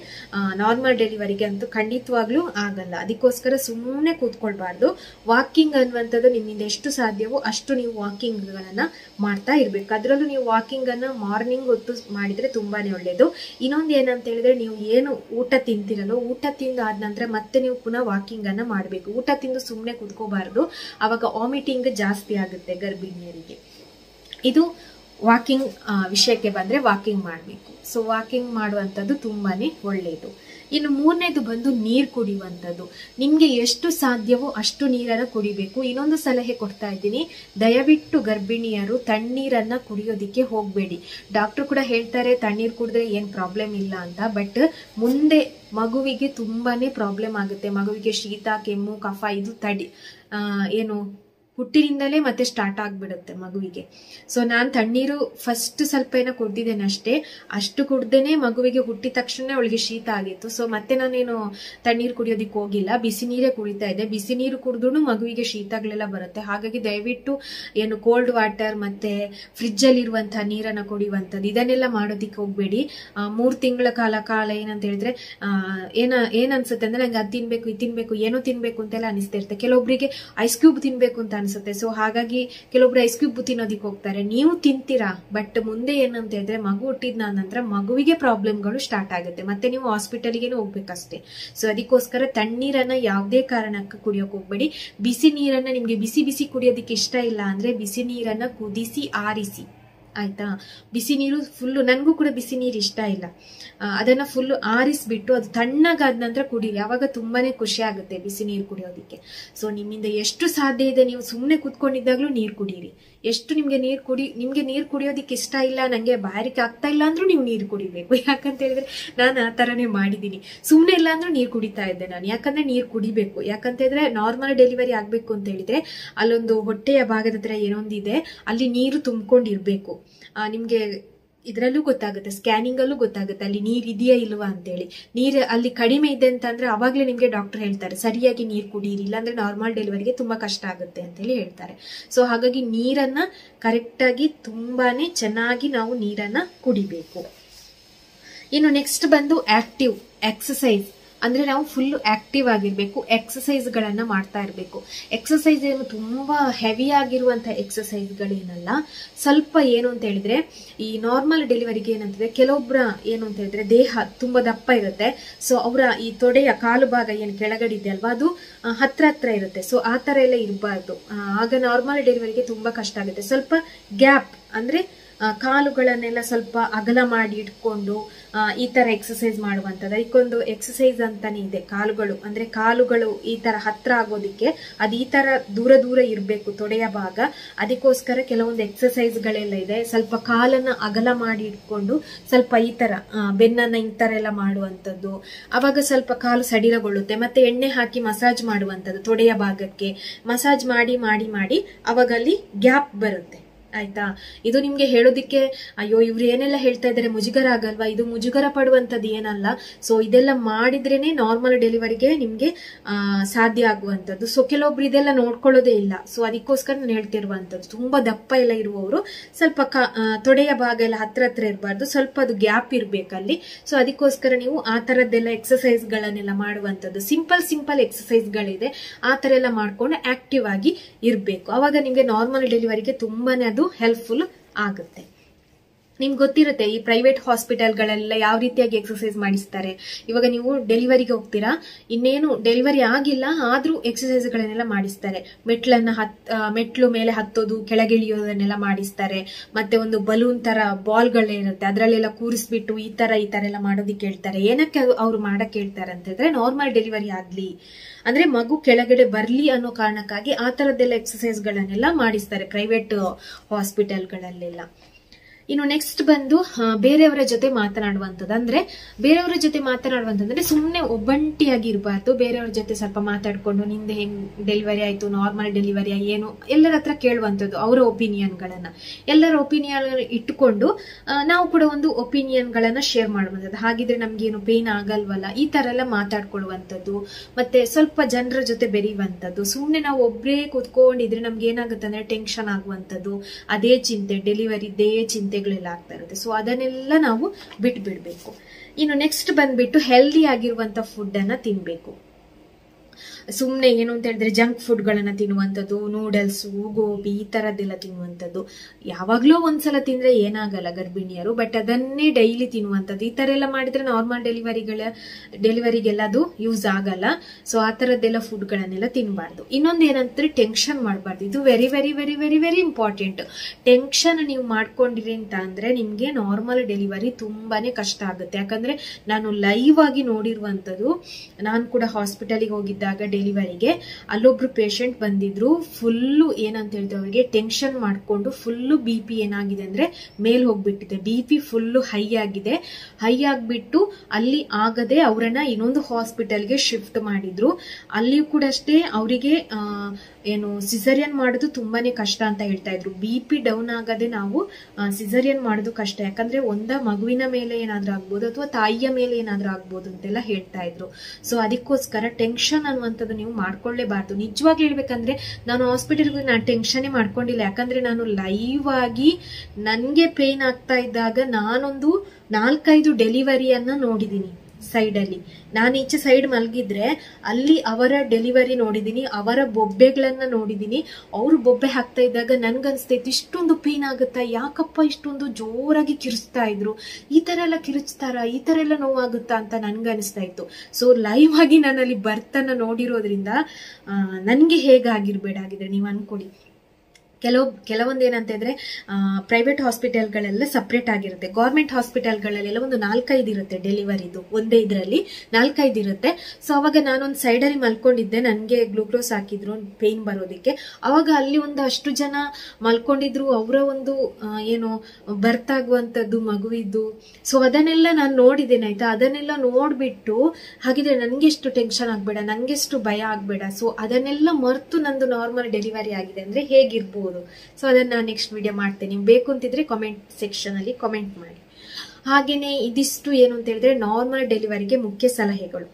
ನಾರ್ಮಲ್ ಡೆಲಿವರಿಗೆ ಅಂತೂ ಖಂಡಿತವಾಗ್ಲೂ ಆಗಲ್ಲ. ಅದಕ್ಕೋಸ್ಕರ ಸುಮ್ಮನೆ ಕೂತ್ಕೊಳ್ಬಾರ್ದು. ವಾಕಿಂಗ್ ಅನ್ನುವಂಥದ್ದು ನಿಮ್ಮಿಂದ ಎಷ್ಟು ಸಾಧ್ಯವೋ ಅಷ್ಟು ನೀವು ವಾಕಿಂಗ್ಗಳನ್ನು ಮಾಡ್ತಾ ಇರಬೇಕು. ಅದರಲ್ಲೂ ನೀವು ವಾಕಿಂಗನ್ನು ಮಾರ್ನಿಂಗ್ ಹೊತ್ತು ಮಾಡಿದರೆ ತುಂಬಾ ಒಳ್ಳೆಯದು. ಇನ್ನೊಂದು ಏನಂತ ಹೇಳಿದ್ರೆ ನೀವು ಏನು ಊಟ ತಿಂತಿರಲ್ಲ, ಊಟ ತಿಂದು ಆದ ನಂತರ ಮತ್ತೆ ನೀವು ಪುನಃ ವಾಕಿಂಗ್ ಅನ್ನ ಮಾಡಬೇಕು. ಊಟ ತಿಂದು ಸುಮ್ಮನೆ ಕುತ್ಕೋಬಾರ್ದು, ಆವಾಗ ವಾಮಿಟಿಂಗ್ ಜಾಸ್ತಿ ಆಗುತ್ತೆ ಗರ್ಭಿಣಿಯರಿಗೆ. ಇದು ವಾಕಿಂಗ್ ವಿಷಯಕ್ಕೆ ಬಂದರೆ ವಾಕಿಂಗ್ ಮಾಡಬೇಕು. ಸೊ ವಾಕಿಂಗ್ ಮಾಡುವಂಥದ್ದು ತುಂಬಾ ಒಳ್ಳೆಯದು. ಇನ್ನು ಮೂರನೇದು ಬಂದು ನೀರು ಕುಡಿಯುವಂಥದ್ದು. ನಿಮಗೆ ಎಷ್ಟು ಸಾಧ್ಯವೋ ಅಷ್ಟು ನೀರನ್ನು ಕುಡಿಬೇಕು. ಇನ್ನೊಂದು ಸಲಹೆ ಕೊಡ್ತಾ ಇದ್ದೀನಿ, ದಯವಿಟ್ಟು ಗರ್ಭಿಣಿಯರು ತಣ್ಣೀರನ್ನು ಕುಡಿಯೋದಿಕ್ಕೆ ಹೋಗಬೇಡಿ. ಡಾಕ್ಟರ್ ಕೂಡ ಹೇಳ್ತಾರೆ ತಣ್ಣೀರು ಕುಡಿದ್ರೆ ಏನು ಪ್ರಾಬ್ಲಮ್ ಇಲ್ಲ ಅಂತ, ಬಟ್ ಮುಂದೆ ಮಗುವಿಗೆ ತುಂಬಾನೇ ಪ್ರಾಬ್ಲಮ್ ಆಗುತ್ತೆ. ಮಗುವಿಗೆ ಶೀತ, ಕೆಮ್ಮು, ಕಫ ಇದು ಏನು ಹುಟ್ಟಿನಿಂದಲೇ ಮತ್ತೆ ಸ್ಟಾರ್ಟ್ ಆಗಿಬಿಡುತ್ತೆ ಮಗುವಿಗೆ. ಸೊ ನಾನು ತಣ್ಣೀರು ಫಸ್ಟ್ ಸ್ವಲ್ಪ ಏನೋ ಕುಡ್ದಿದ್ದೇನೆ ಅಷ್ಟೇ, ಅಷ್ಟು ಕುಡ್ದೇನೆ ಮಗುವಿಗೆ ಹುಟ್ಟಿದ ತಕ್ಷಣ ಅವಳಿಗೆ ಶೀತ ಆಗಿತ್ತು. ಸೊ ಮತ್ತೆ ನಾನೇನು ತಣ್ಣೀರು ಕುಡಿಯೋದಿಕ್ಕೆ ಹೋಗಿಲ್ಲ, ಬಿಸಿ ನೀರೇ ಕುಡಿತಾ ಇದೆ. ಬಿಸಿ ನೀರು ಕುಡಿದ್ರೂ ಮಗುವಿಗೆ ಶೀತಗಳೆಲ್ಲ ಬರುತ್ತೆ. ಹಾಗಾಗಿ ದಯವಿಟ್ಟು ಏನು ಕೋಲ್ಡ್ ವಾಟರ್ ಮತ್ತು ಫ್ರಿಜ್ಜಲ್ಲಿರುವಂಥ ನೀರನ್ನು ಕುಡಿಯುವಂಥದ್ದು ಇದನ್ನೆಲ್ಲ ಮಾಡೋದಿಕ್ಕೆ ಹೋಗಬೇಡಿ. 3 ತಿಂಗಳ ಕಾಲ ಏನಂತ ಹೇಳಿದ್ರೆ ಏನು ಅನಿಸುತ್ತೆ ಅಂದರೆ ನಂಗೆ ಅದು ತಿನ್ನಬೇಕು ಇದು ತಿನ್ನಬೇಕು ಏನೋ ತಿನ್ನಬೇಕು ಅಂತೆಲ್ಲ ಅನಿಸ್ತಾ ಇರುತ್ತೆ. ಕೆಲವೊಬ್ಬರಿಗೆ ಐಸ್ ಕ್ಯೂಬ್ ತಿನ್ನಬೇಕು ಅಂತ ಅನ್ಸುತ್ತೆ. ಸೊ ಹಾಗಾಗಿ ಕೆಲವೊಬ್ರು ಐಸ್ ಕ್ಯೂಬ್ ತಿನ್ನೋದಿಕ್ ಹೋಗ್ತಾರೆ. ನೀವು ತಿಂತೀರಾ, ಬಟ್ ಮುಂದೆ ಏನಂತ ಹೇಳಿದ್ರೆ ಮಗು ಹುಟ್ಟಿದ ನಂತರ ಮಗುವಿಗೆ ಪ್ರಾಬ್ಲಮ್ಗಳು ಸ್ಟಾರ್ಟ್ ಆಗುತ್ತೆ, ಮತ್ತೆ ನೀವು ಹಾಸ್ಪಿಟಲ್ಗೆ ಹೋಗ್ಬೇಕಷ್ಟೇ. ಸೊ ಅದಕ್ಕೋಸ್ಕರ ತಣ್ಣೀರನ್ನ ಯಾವುದೇ ಕಾರಣಕ್ಕೆ ಕುಡಿಯೋಕೆ ಹೋಗ್ಬೇಡಿ. ಬಿಸಿ ನೀರನ್ನ ನಿಮ್ಗೆ ಬಿಸಿ ಬಿಸಿ ಕುಡಿಯೋದಿಕ್ಕೆ ಇಷ್ಟ ಇಲ್ಲ ಅಂದ್ರೆ ಬಿಸಿ ನೀರನ್ನ ಕುದಿಸಿ ಆರಿಸಿ, ಆಯ್ತಾ. ಬಿಸಿ ನೀರು ಫುಲ್ಲು, ನನಗೂ ಕೂಡ ಬಿಸಿ ನೀರು ಇಷ್ಟ ಇಲ್ಲ, ಅದನ್ನು ಫುಲ್ಲು ಆರಿಸಿಬಿಟ್ಟು ಅದು ತಣ್ಣಗಾದ ನಂತರ ಕುಡೀರಿ. ಆವಾಗ ತುಂಬಾ ಖುಷಿ ಆಗುತ್ತೆ ಬಿಸಿ ನೀರು ಕುಡಿಯೋದಕ್ಕೆ. ಸೊ ನಿಮ್ಮಿಂದ ಎಷ್ಟು ಸಾಧ್ಯ ಇದೆ ನೀವು ಸುಮ್ಮನೆ ಕೂತ್ಕೊಂಡಿದ್ದಾಗಲೂ ನೀರು ಕುಡೀರಿ. ಎಷ್ಟು ನಿಮಗೆ ನೀರು ಕುಡಿಯೋದಕ್ಕೆ ಇಷ್ಟ ಇಲ್ಲ, ನನಗೆ ಬಾಯಾರಿಕೆ ಆಗ್ತಾ ಇಲ್ಲ ಅಂದ್ರೂ ನೀವು ನೀರು ಕುಡಿಬೇಕು. ಯಾಕಂತ ಹೇಳಿದ್ರೆ ನಾನು ಆ ಥರನೇ ಮಾಡಿದ್ದೀನಿ. ಸುಮ್ಮನೆ ಇಲ್ಲ ಅಂದ್ರೂ ನೀರು ಕುಡಿತಾ ಇದ್ದೆ ನಾನು, ಯಾಕಂದರೆ ನೀರು ಕುಡಿಬೇಕು. ಯಾಕಂತ ಹೇಳಿದ್ರೆ ನಾರ್ಮಲ್ ಡೆಲಿವರಿ ಆಗಬೇಕು ಅಂತ ಹೇಳಿದ್ರೆ ಅಲ್ಲೊಂದು ಹೊಟ್ಟೆಯ ಭಾಗದ ಹತ್ರ ಏನೊಂದಿದೆ ಅಲ್ಲಿ ನೀರು ತುಂಬಿಕೊಂಡಿರಬೇಕು. ನಿಮಗೆ ಇದರಲ್ಲೂ ಗೊತ್ತಾಗುತ್ತೆ, ಸ್ಕ್ಯಾನಿಂಗಲ್ಲೂ ಗೊತ್ತಾಗುತ್ತೆ ಅಲ್ಲಿ ನೀರಿದೆಯಾ ಇಲ್ವಾ ಅಂತೇಳಿ. ನೀರು ಅಲ್ಲಿ ಕಡಿಮೆ ಇದೆ ಅಂತಂದರೆ ಅವಾಗಲೇ ನಿಮಗೆ ಡಾಕ್ಟರ್ ಹೇಳ್ತಾರೆ ಸರಿಯಾಗಿ ನೀರು ಕುಡೀರಿ, ಇಲ್ಲಾಂದರೆ ನಾರ್ಮಲ್ ಡೆಲಿವರಿಗೆ ತುಂಬ ಕಷ್ಟ ಆಗುತ್ತೆ ಅಂತೇಳಿ ಹೇಳ್ತಾರೆ. ಸೊ ಹಾಗಾಗಿ ನೀರನ್ನು ಕರೆಕ್ಟಾಗಿ ತುಂಬಾ ಚೆನ್ನಾಗಿ ನಾವು ನೀರನ್ನು ಕುಡಿಬೇಕು. ಇನ್ನು ನೆಕ್ಸ್ಟ್ ಬಂದು ಆ್ಯಕ್ಟಿವ್ ಎಕ್ಸಸೈಸ್, ಅಂದರೆ ನಾವು ಫುಲ್ಲು ಆ್ಯಕ್ಟಿವ್ ಆಗಿರಬೇಕು, ಎಕ್ಸಸೈಸ್ಗಳನ್ನು ಮಾಡ್ತಾ ಇರಬೇಕು. ಎಕ್ಸಸೈಸ್ ಏನು ತುಂಬ ಹೆವಿ ಆಗಿರುವಂಥ ಎಕ್ಸಸೈಸ್ಗಳೇನಲ್ಲ, ಸ್ವಲ್ಪ ಏನು ಅಂತ ಹೇಳಿದ್ರೆ ಈ ನಾರ್ಮಲ್ ಡೆಲಿವರಿಗೆ ಏನಂತಂದರೆ ಕೆಲವೊಬ್ಬರ ಏನು ಅಂತ ಹೇಳಿದ್ರೆ ದೇಹ ತುಂಬ ದಪ್ಪ ಇರುತ್ತೆ. ಸೊ ಅವರ ಈ ತೊಡೆಯ ಕಾಲು ಭಾಗ ಏನು ಕೆಳಗಡೆ ಇದೆ ಅಲ್ವಾ ಅದು ಹತ್ರ ಇರುತ್ತೆ. ಸೊ ಆ ಥರ ಎಲ್ಲ ಇರಬಾರ್ದು, ಆಗ ನಾರ್ಮಲ್ ಡೆಲಿವರಿಗೆ ತುಂಬ ಕಷ್ಟ ಆಗುತ್ತೆ. ಸ್ವಲ್ಪ ಗ್ಯಾಪ್ ಅಂದರೆ ಕಾಲುಗಳನ್ನೆಲ್ಲ ಸ್ವಲ್ಪ ಅಗಲ ಮಾಡಿ ಇಟ್ಕೊಂಡು ಈ ಥರ ಎಕ್ಸಸೈಸ್ ಮಾಡುವಂಥದ್ದು. ಅದಕ್ಕೊಂದು ಎಕ್ಸಸೈಸ್ ಅಂತಲೇ ಇದೆ, ಕಾಲುಗಳು ಈ ಥರ ಹತ್ತಿರ ಆಗೋದಕ್ಕೆ ಅದು ಈ ಥರ ದೂರ ಇರಬೇಕು ತೊಡೆಯ ಭಾಗ. ಅದಕ್ಕೋಸ್ಕರ ಕೆಲವೊಂದು ಎಕ್ಸಸೈಸ್ಗಳೆಲ್ಲ ಇದೆ. ಸ್ವಲ್ಪ ಕಾಲನ್ನು ಅಗಲ ಮಾಡಿ ಇಟ್ಕೊಂಡು ಸ್ವಲ್ಪ ಈ ಥರ ಬೆನ್ನನ್ನು ಈ ಥರ ಎಲ್ಲ ಮಾಡುವಂಥದ್ದು, ಆವಾಗ ಸ್ವಲ್ಪ ಕಾಲು ಸಡಿಲಗೊಳ್ಳುತ್ತೆ. ಮತ್ತು ಎಣ್ಣೆ ಹಾಕಿ ಮಸಾಜ್ ಮಾಡುವಂಥದ್ದು ತೊಡೆಯ ಭಾಗಕ್ಕೆ, ಮಸಾಜ್ ಮಾಡಿ ಮಾಡಿ ಮಾಡಿ ಆವಾಗ ಅಲ್ಲಿ ಗ್ಯಾಪ್ ಬರುತ್ತೆ, ಆಯ್ತಾ. ಇದು ನಿಮ್ಗೆ ಹೇಳೋದಿಕ್ಕೆ ಅಯ್ಯೋ ಇವ್ರು ಏನೆಲ್ಲ ಹೇಳ್ತಾ ಇದಾರೆ ಮುಜುಗರ ಆಗಲ್ವಾ, ಇದು ಮುಜುಗರ ಪಡುವಂಥದ್ದು ಏನಲ್ಲ. ಸೊ ಇದೆಲ್ಲ ಮಾಡಿದ್ರೇನೆ ನಾರ್ಮಲ್ ಡೆಲಿವರಿಗೆ ನಿಮ್ಗೆ ಸಾಧ್ಯ ಆಗುವಂಥದ್ದು. ಸೊ ಕೆಲವೊಬ್ರು ಇದೆಲ್ಲ ನೋಡ್ಕೊಳ್ಳೋದೇ ಇಲ್ಲ. ಸೊ ಅದಕ್ಕೋಸ್ಕರ ನಾನು ಹೇಳ್ತಿರುವಂಥದ್ದು ತುಂಬಾ ದಪ್ಪ ಎಲ್ಲ ಇರುವವರು ಸ್ವಲ್ಪ ತೊಡೆಯ ಭಾಗ ಎಲ್ಲ ಹತ್ರ ಇರಬಾರ್ದು, ಸ್ವಲ್ಪ ಅದು ಗ್ಯಾಪ್ ಇರ್ಬೇಕಲ್ಲಿ. ಸೊ ಅದಕ್ಕೋಸ್ಕರ ನೀವು ಆ ತರದ್ದೆಲ್ಲ ಎಕ್ಸಸೈಸ್ ಗಳನ್ನೆಲ್ಲ ಮಾಡುವಂಥದ್ದು. ಸಿಂಪಲ್ ಎಕ್ಸಸೈಸ್ಗಳಿದೆ, ಆ ತರ ಎಲ್ಲ ಮಾಡ್ಕೊಂಡು ಆಕ್ಟಿವ್ ಆಗಿ ಇರಬೇಕು. ಅವಾಗ ನಿಮ್ಗೆ ನಾರ್ಮಲ್ ಡೆಲಿವರಿಗೆ ತುಂಬಾನೇ ಹೆಲ್ಪ್ಫುಲ್ ಆಗುತ್ತೆ. ನಿಮ್ಗೆ ಗೊತ್ತಿರುತ್ತೆ ಈ ಪ್ರೈವೇಟ್ ಹಾಸ್ಪಿಟಲ್ಗಳೆಲ್ಲ ಯಾವ ರೀತಿಯಾಗಿ ಎಕ್ಸಸೈಸ್ ಮಾಡಿಸ್ತಾರೆ. ಇವಾಗ ನೀವು ಡೆಲಿವರಿಗೆ ಹೋಗ್ತೀರಾ, ಇನ್ನೇನು ಡೆಲಿವರಿ ಆಗಿಲ್ಲ ಆದರೂ ಎಕ್ಸಸೈಸ್ಗಳನ್ನೆಲ್ಲ ಮಾಡಿಸ್ತಾರೆ. ಮೆಟ್ಲು ಮೇಲೆ ಹತ್ತೋದು, ಕೆಳಗಿಳಿಯೋದನ್ನೆಲ್ಲ ಮಾಡಿಸ್ತಾರೆ. ಮತ್ತೆ ಒಂದು ಬಲೂನ್ ಥರ ಬಾಲ್ಗಳೇನಿರುತ್ತೆ ಅದರಲ್ಲೆಲ್ಲ ಕೂರಿಸ್ಬಿಟ್ಟು ಈ ಥರ ಎಲ್ಲ ಮಾಡೋದಕ್ಕೆ ಹೇಳ್ತಾರೆ. ಏನಕ್ಕೆ ಅವ್ರು ಮಾಡೋಕ್ಕೆ ಹೇಳ್ತಾರೆ ಅಂತಂದರೆ ನಾರ್ಮಲ್ ಡೆಲಿವರಿ ಆಗಲಿ ಅಂದರೆ ಮಗು ಕೆಳಗಡೆ ಬರಲಿ ಅನ್ನೋ ಕಾರಣಕ್ಕಾಗಿ ಆ ಥರದ್ದೆಲ್ಲ ಎಕ್ಸಸೈಸ್ಗಳನ್ನೆಲ್ಲ ಮಾಡಿಸ್ತಾರೆ ಪ್ರೈವೇಟ್ ಹಾಸ್ಪಿಟಲ್ಗಳಲ್ಲೆಲ್ಲ. ಇನ್ನು ನೆಕ್ಸ್ಟ್ ಬಂದು ಬೇರೆಯವರ ಜೊತೆ ಮಾತನಾಡುವಂಥದ್ದು. ಅಂದರೆ ಬೇರೆಯವರ ಜೊತೆ ಮಾತನಾಡುವಂಥದ್ದಂದರೆ ಸುಮ್ಮನೆ ಒಬ್ಬಂಟಿಯಾಗಿ ಇರಬಾರ್ದು, ಬೇರೆಯವ್ರ ಜೊತೆ ಸ್ವಲ್ಪ ಮಾತಾಡಿಕೊಂಡು ನಿಂದೆ ಹೆಂಗೆ ಡೆಲಿವರಿ ಆಯಿತು, ನಾರ್ಮಲ್ ಡೆಲಿವರಿ ಏನು ಎಲ್ಲರ ಹತ್ರ ಕೇಳುವಂಥದ್ದು, ಅವರ ಒಪಿನಿಯನ್ಗಳನ್ನು ಎಲ್ಲರ ಒಪಿನಿಯನ್ ಇಟ್ಟುಕೊಂಡು ನಾವು ಕೂಡ ಒಂದು ಒಪಿನಿಯನ್ಗಳನ್ನು ಶೇರ್ ಮಾಡುವಂಥದ್ದು. ಹಾಗಿದ್ರೆ ನಮಗೇನು ಪೇನ್ ಆಗಲ್ವಲ್ಲ ಈ ಥರ ಎಲ್ಲ ಮಾತಾಡ್ಕೊಳ್ಳುವಂಥದ್ದು. ಮತ್ತು ಸ್ವಲ್ಪ ಜನರ ಜೊತೆ ಬೆರೆಯುವಂಥದ್ದು. ಸುಮ್ಮನೆ ನಾವು ಒಬ್ಬರೇ ಕೂತ್ಕೊಂಡಿದ್ರೆ ನಮ್ಗೆ ಏನಾಗುತ್ತೆ ಅಂದರೆ ಟೆನ್ಷನ್ ಆಗುವಂಥದ್ದು, ಅದೇ ಚಿಂತೆ ಡೆಲಿವರಿದೇ ಚಿಂತೆ ಆಗ್ತಾ ಇರುತ್ತೆ. ಸೊ ಅದನ್ನೆಲ್ಲ ನಾವು ಬಿಟ್ಬಿಡ್ಬೇಕು. ಇನ್ನು ನೆಕ್ಸ್ಟ್ ಬಂದ್ಬಿಟ್ಟು ಹೆಲ್ದಿ ಆಗಿರುವಂತ ಫುಡ್ ಅನ್ನ ತಿನ್ಬೇಕು. ಸುಮ್ಮನೆ ಏನು ಅಂತ ಹೇಳಿದ್ರೆ ಜಂಕ್ ಫುಡ್ಗಳನ್ನು ತಿನ್ನುವಂಥದ್ದು, ನೂಡಲ್ಸು, ಗೋಬಿ ಈ ಥರದ್ದೆಲ್ಲ ತಿನ್ನುವಂಥದ್ದು. ಯಾವಾಗಲೂ ಒಂದ್ಸಲ ತಿಂದರೆ ಏನಾಗಲ್ಲ ಗರ್ಭಿಣಿಯರು, ಬಟ್ ಅದನ್ನೇ ಡೈಲಿ ತಿನ್ನುವಂಥದ್ದು ಈ ಥರ ಎಲ್ಲ ಮಾಡಿದರೆ ನಾರ್ಮಲ್ ಡೆಲಿವರಿಗೆಲ್ಲ ಅದು ಯೂಸ್ ಆಗಲ್ಲ. ಸೊ ಆ ಥರದ್ದೆಲ್ಲ ಫುಡ್ಗಳನ್ನೆಲ್ಲ ತಿನ್ನಬಾರ್ದು. ಇನ್ನೊಂದು ಏನಂತಂದರೆ ಟೆನ್ಷನ್ ಮಾಡಬಾರ್ದು. ಇದು very very very very very important. Tension ನೀವು ಮಾಡ್ಕೊಂಡಿರಿ ಅಂತ ಅಂದರೆ ನಿಮಗೆ ನಾರ್ಮಲ್ ಡೆಲಿವರಿ ತುಂಬಾ ಕಷ್ಟ ಆಗುತ್ತೆ. ಯಾಕಂದರೆ ನಾನು ಲೈವ್ ಆಗಿ ನೋಡಿರುವಂಥದ್ದು, ನಾನು ಕೂಡ ಹಾಸ್ಪಿಟಲಿಗೆ ಹೋಗಿದ್ದಾಗ ಡೆಲಿವರಿಗೆ ಅಲ್ಲೊಬ್ರು ಪೇಷಂಟ್ ಬಂದಿದ್ರು. ಫುಲ್ಲು ಏನಂತ ಹೇಳಿದ್ರೆ ಅವರಿಗೆ ಟೆನ್ಷನ್ ಮಾಡಿಕೊಂಡು ಫುಲ್ಲು ಬಿ ಪಿ ಏನಾಗಿದೆ ಅಂದರೆ ಮೇಲೆ ಹೋಗ್ಬಿಟ್ಟಿದೆ, ಬಿ ಪಿ ಫುಲ್ಲು ಹೈ ಆಗಿದೆ. ಹೈ ಆಗಿಬಿಟ್ಟು ಅಲ್ಲಿ ಆಗದೆ ಅವರನ್ನು ಇನ್ನೊಂದು ಹಾಸ್ಪಿಟಲ್ಗೆ ಶಿಫ್ಟ್ ಮಾಡಿದ್ರು. ಅಲ್ಲಿಯೂ ಕೂಡ ಅಷ್ಟೇ ಅವರಿಗೆ ಏನು ಸಿಸರಿಯನ್ ಮಾಡೋದು ತುಂಬಾನೇ ಕಷ್ಟ ಅಂತ ಹೇಳ್ತಾ ಇದ್ರು. ಬಿ ಪಿ ಡೌನ್ ಆಗದೆ ನಾವು ಸಿಸರಿಯನ್ ಮಾಡೋದು ಕಷ್ಟ, ಯಾಕಂದ್ರೆ ಒಂದ ಮಗುವಿನ ಮೇಲೆ ಏನಾದ್ರೂ ಆಗ್ಬೋದು ಅಥವಾ ತಾಯಿಯ ಮೇಲೆ ಏನಾದ್ರೂ ಆಗ್ಬೋದು ಅಂತೆಲ್ಲ ಹೇಳ್ತಾ ಇದ್ರು. ಸೊ ಅದಕ್ಕೋಸ್ಕರ ಟೆನ್ಷನ್ ಅನ್ನುವಂಥದ್ದು ನೀವು ಮಾಡ್ಕೊಳ್ಳೇಬಾರ್ದು. ನಿಜವಾಗ್ಲೂ ಹೇಳ್ಬೇಕಂದ್ರೆ ನಾನು ಹಾಸ್ಪಿಟಲ್ಗೆ ನಾನು ಟೆನ್ಷನ್ನೇ ಮಾಡ್ಕೊಂಡಿಲ್ಲ, ಯಾಕಂದ್ರೆ ನಾನು ಲೈವ್ ಆಗಿ ನನಗೆ ಪೇನ್ ಆಗ್ತಾ ಇದ್ದಾಗ ನಾನೊಂದು 4-5 ಡೆಲಿವರಿಯನ್ನ ನೋಡಿದ್ದೀನಿ. ಸೈಡಲ್ಲಿ ನಾನು ಈಚೆ ಸೈಡ್ ಮಲಗಿದ್ರೆ ಅಲ್ಲಿ ಅವರ ಡೆಲಿವರಿ ನೋಡಿದ್ದೀನಿ, ಅವರ ಬೊಬ್ಬೆಗಳನ್ನ ನೋಡಿದ್ದೀನಿ. ಅವರು ಬೊಬ್ಬೆ ಹಾಕ್ತಾ ಇದ್ದಾಗ ನನ್ಗನ್ಸ್ತೈತಿ ಇಷ್ಟೊಂದು ಪೇನ್ ಆಗುತ್ತಾ, ಯಾಕಪ್ಪ ಇಷ್ಟೊಂದು ಜೋರಾಗಿ ಕಿರಿಸ್ತಾ ಇದ್ರು, ಈ ತರ ಎಲ್ಲ ಕಿರಿಸ್ತಾರ, ಈ ತರ ಎಲ್ಲ ನೋವಾಗುತ್ತಾ ಅಂತ ನನ್ಗನ್ಸ್ತಾ ಇತ್ತು. ಸೊ ಲೈವ್ ಆಗಿ ನಾನು ಅಲ್ಲಿ ಬರ್ತನ ನೋಡಿರೋದ್ರಿಂದ ನನ್ಗೆ ಹೇಗಾಗಿರ್ಬೇಡಾಗಿದ್ರೆ ನೀವು ಅನ್ಕೊಡಿ. ಕೆಲವೊಂದು ಏನಂತ ಇದ್ರೆ ಪ್ರೈವೇಟ್ ಹಾಸ್ಪಿಟಲ್ಗಳೆಲ್ಲ ಸಪ್ರೇಟ್ ಆಗಿರುತ್ತೆ, ಗೌರ್ಮೆಂಟ್ ಹಾಸ್ಪಿಟಲ್ಗಳಲ್ಲೆಲ್ಲ ಒಂದು 4-5 ಇರುತ್ತೆ ಡೆಲಿವರಿದು, ಒಂದೇ ಇದರಲ್ಲಿ 4-5 ಇರುತ್ತೆ. ಸೊ ಅವಾಗ ನಾನೊಂದು ಸೈಡಲ್ಲಿ ಮಲ್ಕೊಂಡಿದ್ದೆ, ನನಗೆ ಗ್ಲೂಕೋಸ್ ಹಾಕಿದ್ರು ಪೇನ್ ಬರೋದಕ್ಕೆ. ಅವಾಗ ಅಲ್ಲಿ ಒಂದು ಅಷ್ಟು ಜನ ಮಲ್ಕೊಂಡಿದ್ರು, ಅವರ ಒಂದು ಏನು ಬರ್ತಾಗುವಂಥದ್ದು ಮಗುವಿದ್ದು. ಸೊ ಅದನ್ನೆಲ್ಲ ನಾನು ನೋಡಿದ್ದೇನೆ ಆಯ್ತಾ. ಅದನ್ನೆಲ್ಲ ನೋಡ್ಬಿಟ್ಟು ಹಾಗಿದ್ರೆ ನನಗೆಷ್ಟು ಟೆನ್ಷನ್ ಆಗಬೇಡ, ನನಗೆಷ್ಟು ಭಯ ಆಗಬೇಡ. ಸೊ ಅದನ್ನೆಲ್ಲ ಮರೆತು ನಂದು ನಾರ್ಮಲ್ ಡೆಲಿವರಿ ಆಗಿದೆ ಅಂದರೆ ಹೇಗಿರ್ಬೋದು. ಸೊ ಅದನ್ನ ನಾನು ನೆಕ್ಸ್ಟ್ ವಿಡಿಯೋ ಮಾಡ್ತೇನೆ. ನೀವು ಬೇಕು ಅಂತಿದ್ರೆ ಕಾಮೆಂಟ್ ಸೆಕ್ಷನ್ ಅಲ್ಲಿ ಕಾಮೆಂಟ್ ಮಾಡಿ. ಹಾಗೇನೆ ಇದಿಷ್ಟು ಏನು ಅಂತ ಹೇಳಿದ್ರೆ ನಾರ್ಮಲ್ ಡೆಲಿವರಿಗೆ ಮುಖ್ಯ ಸಲಹೆಗಳು.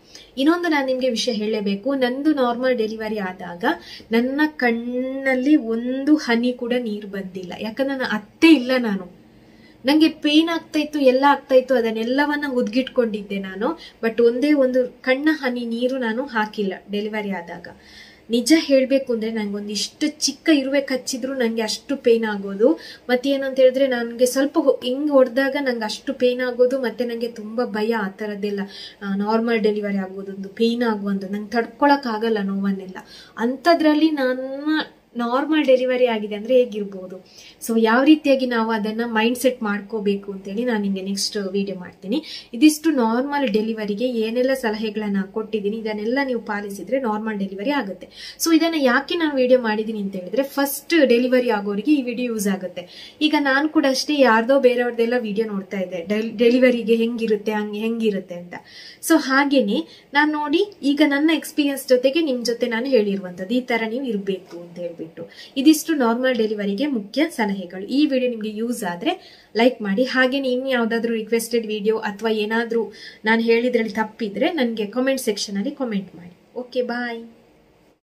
ಇನ್ನೊಂದು ನಾನು ನಿಮಗೆ ವಿಷಯ ಹೇಳಬೇಕು. ನಂದು ನಾರ್ಮಲ್ ಡೆಲಿವರಿ ಆದಾಗ ನನ್ನ ಕಣ್ಣಲ್ಲಿ ಒಂದು ಹನಿ ಕೂಡ ನೀರು ಬಂದಿಲ್ಲ, ಯಾಕಂದ್ರೆ ನನ್ನ ಅತ್ತೆ ಇಲ್ಲ. ನನಗೆ ಪೇನ್ ಆಗ್ತಾ ಇತ್ತು, ಎಲ್ಲ ಆಗ್ತಾ ಇತ್ತು, ಅದನ್ನೆಲ್ಲವನ್ನ ಒದಗಿಟ್ಕೊಂಡಿದ್ದೆ ನಾನು. ಬಟ್ ಒಂದೇ ಒಂದು ಕಣ್ಣ ಹನಿ ನೀರು ನಾನು ಹಾಕಿಲ್ಲ ಡೆಲಿವರಿ ಆದಾಗ. ನಿಜ ಹೇಳಬೇಕು ಅಂದರೆ ನನಗೊಂದಿಷ್ಟು ಚಿಕ್ಕ ಇರುವೆ ಕಚ್ಚಿದ್ರು ನನಗೆ ಅಷ್ಟು ಪೇನ್ ಆಗೋದು. ಮತ್ತೆ ಏನಂತ ಹೇಳಿದ್ರೆ ನನಗೆ ಸ್ವಲ್ಪ ಹಿಂಗೆ ಹೊಡೆದಾಗ ನಂಗೆ ಅಷ್ಟು ಪೇನ್ ಆಗೋದು. ಮತ್ತೆ ನನಗೆ ತುಂಬ ಭಯ ಆ ಥರದ್ದೆಲ್ಲ ನಾರ್ಮಲ್ ಡೆಲಿವರಿ ಆಗೋದೊಂದು ಪೇನ್ ಆಗುವಂಥ ನಂಗೆ ತಡ್ಕೊಳಕ್ಕಾಗಲ್ಲ ನೋವನ್ನೆಲ್ಲ. ಅಂಥದ್ರಲ್ಲಿ ನನ್ನ ನಾರ್ಮಲ್ ಡೆಲಿವರಿ ಆಗಿದೆ ಅಂದರೆ ಹೇಗಿರ್ಬೋದು, ಸೊ ಯಾವ ರೀತಿಯಾಗಿ ನಾವು ಅದನ್ನು ಮೈಂಡ್ ಸೆಟ್ ಮಾಡ್ಕೋಬೇಕು ಅಂತೇಳಿ ನಾನು ನಿಮಗೆ ನೆಕ್ಸ್ಟ್ ವಿಡಿಯೋ ಮಾಡ್ತೀನಿ. ಇದಿಷ್ಟು ನಾರ್ಮಲ್ ಡೆಲಿವರಿಗೆ ಏನೆಲ್ಲ ಸಲಹೆಗಳನ್ನು ಕೊಟ್ಟಿದ್ದೀನಿ, ಇದನ್ನೆಲ್ಲ ನೀವು ಪಾಲಿಸಿದರೆ ನಾರ್ಮಲ್ ಡೆಲಿವರಿ ಆಗುತ್ತೆ. ಸೊ ಇದನ್ನು ಯಾಕೆ ನಾನು ವಿಡಿಯೋ ಮಾಡಿದ್ದೀನಿ ಅಂತ ಹೇಳಿದ್ರೆ ಫಸ್ಟ್ ಡೆಲಿವರಿ ಆಗೋರಿಗೆ ಈ ವಿಡಿಯೋ ಯೂಸ್ ಆಗುತ್ತೆ. ಈಗ ನಾನು ಕೂಡ ಅಷ್ಟೇ ಯಾರ್ದೋ ಬೇರೆಯವ್ರದ್ದೆಲ್ಲ ವಿಡಿಯೋ ನೋಡ್ತಾ ಇದ್ದೆ ಡೆಲಿವರಿಗೆ ಹೆಂಗಿರುತ್ತೆ ಹೆಂಗಿರುತ್ತೆ ಅಂತ. ಸೊ ಹಾಗೇನೆ ನಾನು ನೋಡಿ ಈಗ ನನ್ನ ಎಕ್ಸ್ಪೀರಿಯನ್ಸ್ ಜೊತೆಗೆ ನಿಮ್ಮ ಜೊತೆ ನಾನು ಹೇಳಿರುವಂಥದ್ದು, ಈ ಥರ ನೀವು ಇರಬೇಕು ಅಂತ ಹೇಳ್ಬಿಟ್ಟು. ಇದಿಷ್ಟು ನಾರ್ಮಲ್ ಡೆಲಿವರಿಗೆ ಮುಖ್ಯ ಸಲಹೆಗಳು. ಈ ವಿಡಿಯೋ ನಿಮಗೆ ಯೂಸ್ ಆದ್ರೆ ಲೈಕ್ ಮಾಡಿ. ಹಾಗೆ ಇನ್ನು ಯಾವ್ದಾದ್ರು ರಿಕ್ವೆಸ್ಟೆಡ್ ವಿಡಿಯೋ ಅಥವಾ ಏನಾದ್ರೂ ನಾನು ಹೇಳಿದ್ರಲ್ಲಿ ತಪ್ಪಿದ್ರೆ ನನಗೆ ಕಾಮೆಂಟ್ ಸೆಕ್ಷನ್ ಅಲ್ಲಿ ಕಾಮೆಂಟ್ ಮಾಡಿ. ಓಕೆ, ಬಾಯ್.